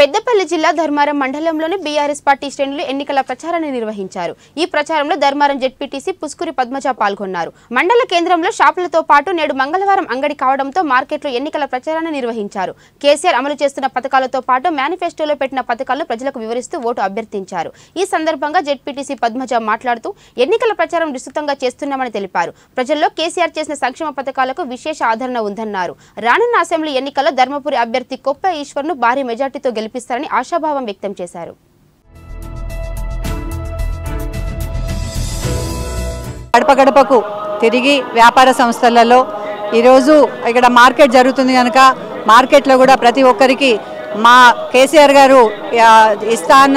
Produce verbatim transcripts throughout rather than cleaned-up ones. पेद्दपल्ली जिला ధర్మారం मंडलंलोने BRS party श्रेणुलु एन्निकल प्रचारान्नि निर्वहिंचारु। ई प्रचारंलो ధర్మారం जेडपीटीसी पुष्कूरी पद्मजा पाल्गొన్నారు। मंडल केंद्रंलो షాపులతో పాటు నేడు మంగళవారం అంగడి కావడంతో మార్కెట్లో ఎన్నికల ప్రచారాన్ని నిర్వహించారు। కేసీఆర్ అమలు చేస్తున్న పథకాలతో పాటు మేనిఫెస్టోలో పెట్టిన పథకాలను ప్రజలకు వివరిస్తూ ఓటు అభ్యర్థించారు। ఈ సందర్భంగా జెడ్పీటీసీ పద్మజ మాట్లాడుతూ ఎన్నికల ప్రచారం విస్తృతంగా చేస్తున్నామని తెలిపారు। ప్రజల్లో కేసీఆర్ చేసిన సంక్షేమ పథకాలకు విశేష ఆదరణ ఉందన్నారు। రానున్న అసెంబ్లీ ఎన్నికల్లో ధర్మపురి అభ్యర్థి కొప్ప ఈశ్వర్ను భారీ మెజారిటీతో గెలుపు ఇస్తారని ఆశాభావం వ్యక్తం చేశారు। పడపకడపకు తిరిగి వ్యాపార సంస్థలలో ఈ రోజు ఇక్కడ మార్కెట్ జరుగుతుంది కనుక మార్కెట్లో కూడా ప్రతి ఒక్కరికి మా కేసీఆర్ గారు ఇస్తాన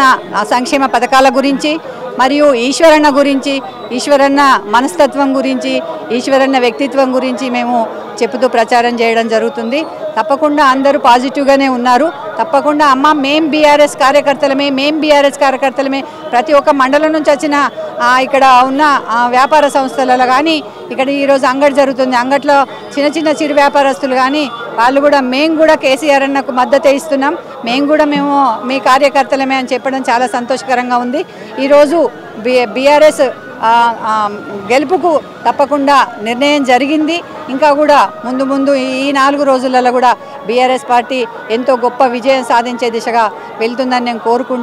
సంక్షేమ పథకాల గురించి మరియు ఈశ్వరన్న గురించి, ఈశ్వరన్న మనస్తత్వం గురించి, ఈశ్వరన్న వ్యక్తిత్వం గురించి మేము చెప్పుతూ ప్రచారం చేయడం జరుగుతుంది। తప్పకుండా అందరూ పాజిటివ్ గానే ఉన్నారు। తప్పకుండా అమ్మ మేం బీఆర్ఎస్ కార్యకర్తలమే, మేం బీఆర్ఎస్ కార్యకర్తలమే ప్రతి ఒక్క మండలం నుంచి వచ్చిన ఇక్కడ ఉన్న వ్యాపార సంస్థలలో కానీ ఇక్కడ ఈరోజు అంగడి జరుగుతుంది, అంగట్లో చిన్న చిన్న చిరు వ్యాపారస్తులు కానీ వాళ్ళు కూడా మేము కూడా కేసీఆర్ అన్నకు మద్దతు ఇస్తున్నాం, మేము కూడా మేము మీ కార్యకర్తలమే అని చెప్పడం చాలా సంతోషకరంగా ఉంది। ఈరోజు బి బీఆర్ఎస్ గెలుపుకు తప్పకుండా నిర్ణయం జరిగింది। ఇంకా కూడా ముందు ముందు ఈ నాలుగు రోజులలో కూడా బీఆర్ఎస్ పార్టీ ఎంతో గొప్ప విజయం సాధించే దిశగా వెళ్తుందని నేను కోరుకుంటున్నాను।